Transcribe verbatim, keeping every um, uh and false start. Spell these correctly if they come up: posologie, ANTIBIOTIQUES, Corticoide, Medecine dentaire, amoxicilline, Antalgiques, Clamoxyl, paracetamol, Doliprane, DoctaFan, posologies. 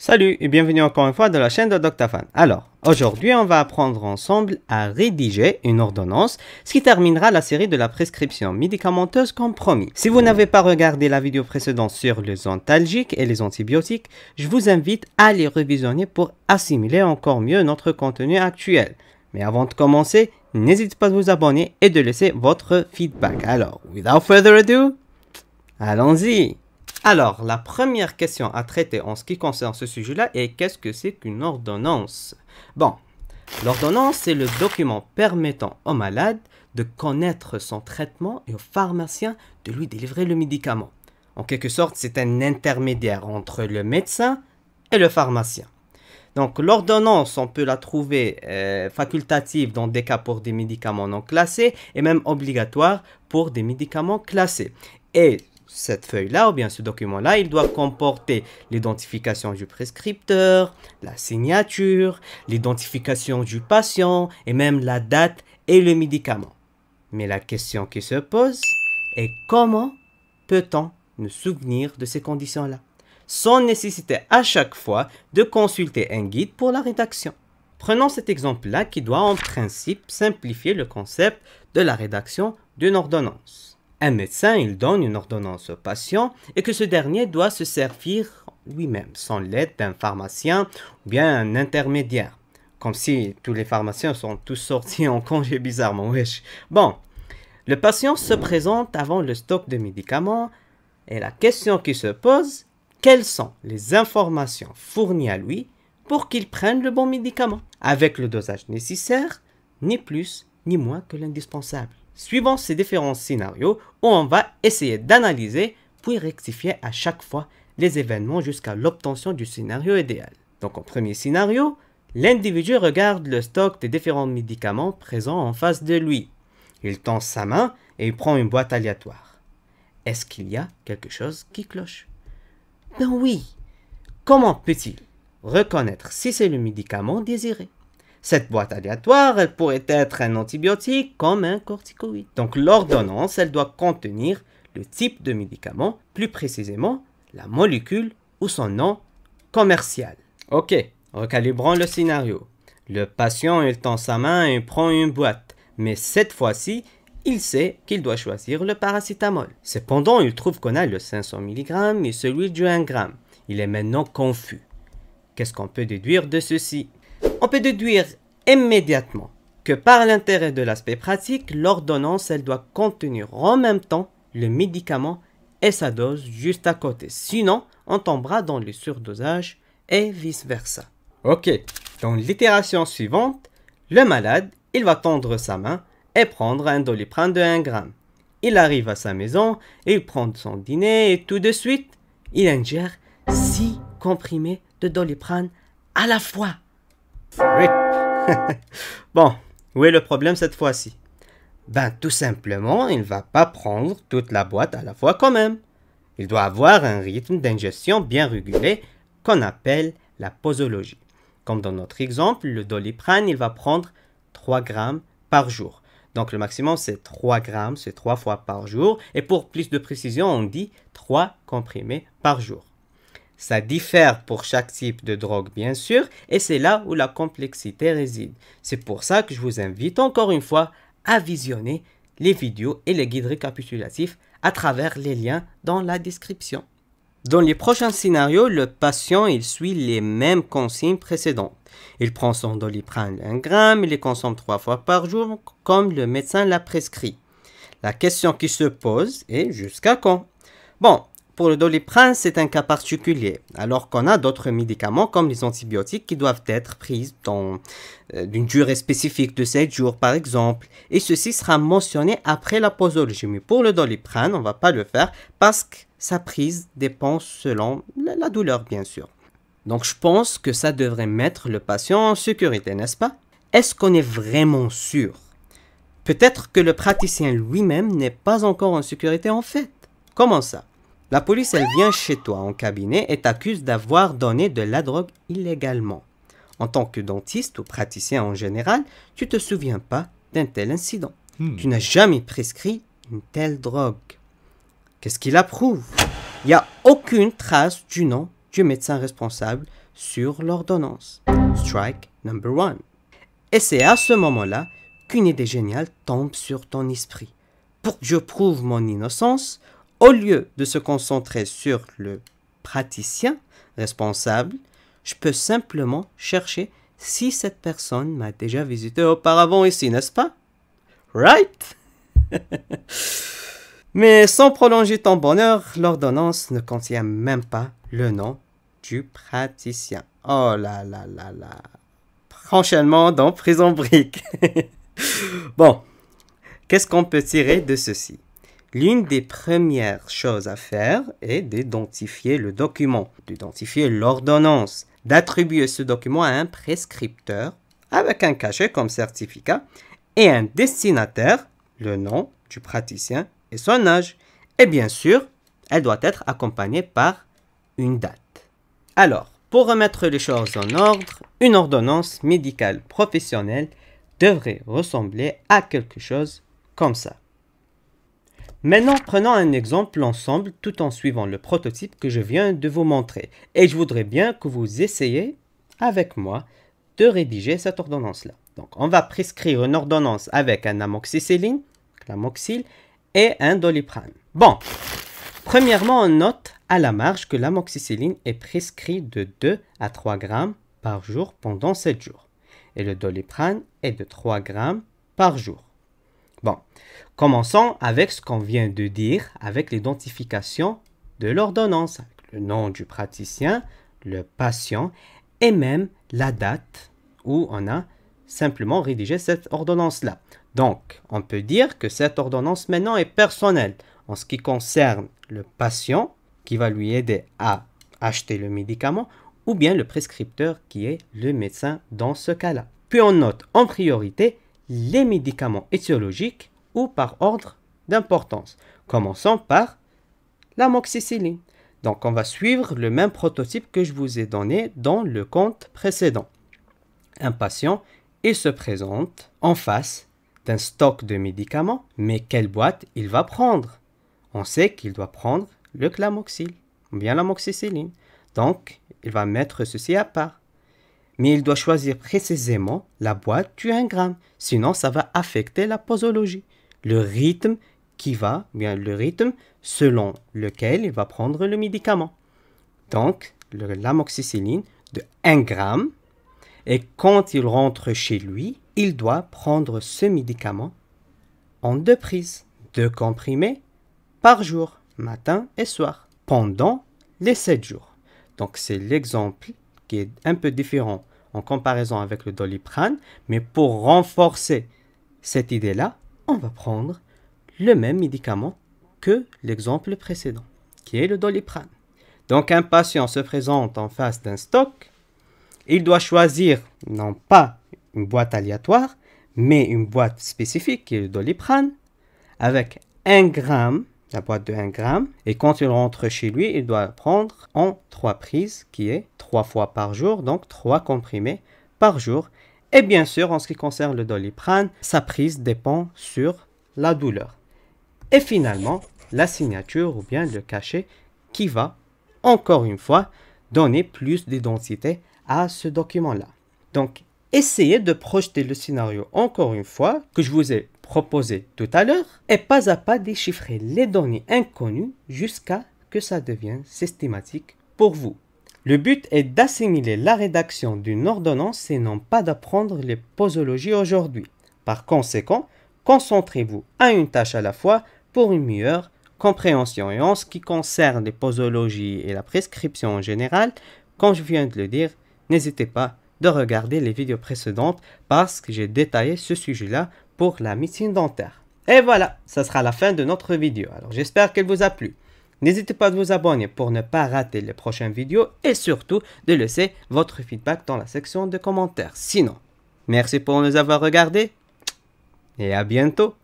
Salut et bienvenue encore une fois dans la chaîne de DoctaFan. Alors, aujourd'hui on va apprendre ensemble à rédiger une ordonnance, ce qui terminera la série de la prescription médicamenteuse comme promis. Si vous n'avez pas regardé la vidéo précédente sur les antalgiques et les antibiotiques, je vous invite à les revisionner pour assimiler encore mieux notre contenu actuel. Mais avant de commencer, n'hésitez pas à vous abonner et de laisser votre feedback. Alors, without further ado, allons-y! Alors, la première question à traiter en ce qui concerne ce sujet-là est qu'est-ce que c'est qu'une ordonnance? Bon, l'ordonnance, c'est le document permettant au malade de connaître son traitement et au pharmacien de lui délivrer le médicament. En quelque sorte, c'est un intermédiaire entre le médecin et le pharmacien. Donc, l'ordonnance, on peut la trouver euh, facultative dans des cas pour des médicaments non classés et même obligatoire pour des médicaments classés. Et cette feuille-là, ou bien ce document-là, il doit comporter l'identification du prescripteur, la signature, l'identification du patient, et même la date et le médicament. Mais la question qui se pose est comment peut-on nous souvenir de ces conditions-là, sans nécessité à chaque fois de consulter un guide pour la rédaction. Prenons cet exemple-là qui doit en principe simplifier le concept de la rédaction d'une ordonnance. Un médecin, il donne une ordonnance au patient et que ce dernier doit se servir lui-même, sans l'aide d'un pharmacien ou bien un intermédiaire. Comme si tous les pharmaciens sont tous sortis en congé bizarrement, wesh. Bon, le patient se présente avant le stock de médicaments et la question qui se pose, quelles sont les informations fournies à lui pour qu'il prenne le bon médicament, avec le dosage nécessaire, ni plus ni moins que l'indispensable. Suivant ces différents scénarios où on va essayer d'analyser puis rectifier à chaque fois les événements jusqu'à l'obtention du scénario idéal. Donc en premier scénario, l'individu regarde le stock des différents médicaments présents en face de lui. Il tend sa main et il prend une boîte aléatoire. Est-ce qu'il y a quelque chose qui cloche? Ben oui! Comment peut-il reconnaître si c'est le médicament désiré? Cette boîte aléatoire, elle pourrait être un antibiotique comme un corticoïde. Donc l'ordonnance, elle doit contenir le type de médicament, plus précisément la molécule ou son nom commercial. Ok, recalibrons le scénario. Le patient, il tend sa main et prend une boîte. Mais cette fois-ci, il sait qu'il doit choisir le paracetamol. Cependant, il trouve qu'on a le cinq cents milligrammes et celui du un gramme. Il est maintenant confus. Qu'est-ce qu'on peut déduire de ceci? On peut déduire immédiatement que par l'intérêt de l'aspect pratique, l'ordonnance, elle doit contenir en même temps le médicament et sa dose juste à côté. Sinon, on tombera dans le surdosage et vice-versa. Ok, dans l'itération suivante, le malade, il va tendre sa main et prendre un doliprane de un gramme. Il arrive à sa maison, il prend son dîner et tout de suite, il ingère six comprimés de doliprane à la fois. Rip. Bon, où est le problème cette fois-ci? Ben tout simplement, il ne va pas prendre toute la boîte à la fois quand même. Il doit avoir un rythme d'ingestion bien régulé qu'on appelle la posologie. Comme dans notre exemple, le doliprane, il va prendre trois grammes par jour. Donc le maximum c'est trois grammes, c'est trois fois par jour. Et pour plus de précision, on dit trois comprimés par jour. Ça diffère pour chaque type de drogue bien sûr, et c'est là où la complexité réside. C'est pour ça que je vous invite encore une fois à visionner les vidéos et les guides récapitulatifs à travers les liens dans la description. Dans les prochains scénarios, le patient il suit les mêmes consignes précédentes. Il prend son doliprane un gramme, il les consomme trois fois par jour comme le médecin l'a prescrit. La question qui se pose est jusqu'à quand? Bon. Pour le doliprane, c'est un cas particulier, alors qu'on a d'autres médicaments comme les antibiotiques qui doivent être pris dans euh, d'une durée spécifique de sept jours par exemple, et ceci sera mentionné après la posologie. Mais pour le doliprane, on ne va pas le faire parce que sa prise dépend selon la douleur bien sûr. Donc je pense que ça devrait mettre le patient en sécurité, n'est-ce pas? Est-ce qu'on est vraiment sûr? Peut-être que le praticien lui-même n'est pas encore en sécurité en fait. Comment ça? La police, elle vient chez toi en cabinet et t'accuse d'avoir donné de la drogue illégalement. En tant que dentiste ou praticien en général, tu ne te souviens pas d'un tel incident. Hmm. Tu n'as jamais prescrit une telle drogue. Qu'est-ce qu'il approuve? Il n'y a aucune trace du nom du médecin responsable sur l'ordonnance. Strike number one. Et c'est à ce moment-là qu'une idée géniale tombe sur ton esprit. Pour que je prouve mon innocence, au lieu de se concentrer sur le praticien responsable, je peux simplement chercher si cette personne m'a déjà visité auparavant ici, n'est-ce pas? Right? Mais sans prolonger ton bonheur, l'ordonnance ne contient même pas le nom du praticien. Oh là là là là. Prochainement dans Prison Break. Bon, qu'est-ce qu'on peut tirer de ceci? L'une des premières choses à faire est d'identifier le document, d'identifier l'ordonnance, d'attribuer ce document à un prescripteur avec un cachet comme certificat et un destinataire, le nom du praticien et son âge. Et bien sûr, elle doit être accompagnée par une date. Alors, pour remettre les choses en ordre, une ordonnance médicale professionnelle devrait ressembler à quelque chose comme ça. Maintenant, prenons un exemple ensemble tout en suivant le prototype que je viens de vous montrer. Et je voudrais bien que vous essayiez avec moi de rédiger cette ordonnance-là. Donc, on va prescrire une ordonnance avec un amoxicilline, Clamoxyl, et un Doliprane. Bon, premièrement, on note à la marge que l'amoxicilline est prescrit de deux à trois grammes par jour pendant sept jours. Et le Doliprane est de trois grammes par jour. Bon, commençons avec ce qu'on vient de dire, avec l'identification de l'ordonnance, avec le nom du praticien, le patient et même la date où on a simplement rédigé cette ordonnance-là. Donc, on peut dire que cette ordonnance maintenant est personnelle en ce qui concerne le patient qui va lui aider à acheter le médicament ou bien le prescripteur qui est le médecin dans ce cas-là. Puis on note en priorité les médicaments étiologiques ou par ordre d'importance. Commençons par l'amoxicilline. Donc, on va suivre le même prototype que je vous ai donné dans le compte précédent. Un patient, il se présente en face d'un stock de médicaments, mais quelle boîte il va prendre? On sait qu'il doit prendre le Clamoxyl ou bien l'amoxicilline. Donc, il va mettre ceci à part. Mais il doit choisir précisément la boîte du un gramme, sinon ça va affecter la posologie, le rythme qui va, bien le rythme selon lequel il va prendre le médicament. Donc, l'amoxicilline de un gramme, et quand il rentre chez lui, il doit prendre ce médicament en deux prises, deux comprimés par jour, matin et soir, pendant les sept jours. Donc, c'est l'exemple qui est un peu différent en comparaison avec le Doliprane, mais pour renforcer cette idée-là, on va prendre le même médicament que l'exemple précédent, qui est le Doliprane. Donc, un patient se présente en face d'un stock, il doit choisir non pas une boîte aléatoire, mais une boîte spécifique, qui est le Doliprane, avec un gramme, la boîte de un gramme, et quand il rentre chez lui, il doit prendre en trois prises, qui est trois fois par jour, donc trois comprimés par jour. Et bien sûr, en ce qui concerne le Doliprane, sa prise dépend sur la douleur. Et finalement, la signature ou bien le cachet qui va, encore une fois, donner plus d'identité à ce document-là. Donc, essayez de projeter le scénario, encore une fois, que je vous ai proposé tout à l'heure, et pas à pas déchiffrer les données inconnues jusqu'à que ça devienne systématique pour vous. Le but est d'assimiler la rédaction d'une ordonnance et non pas d'apprendre les posologies aujourd'hui. Par conséquent, concentrez-vous à une tâche à la fois pour une meilleure compréhension. Et en ce qui concerne les posologies et la prescription en général, comme je viens de le dire, n'hésitez pas de regarder les vidéos précédentes parce que j'ai détaillé ce sujet-là pour la médecine dentaire. Et voilà, ça sera la fin de notre vidéo. Alors j'espère qu'elle vous a plu. N'hésitez pas à vous abonner pour ne pas rater les prochaines vidéos et surtout de laisser votre feedback dans la section de commentaires. Sinon, merci pour nous avoir regardés et à bientôt.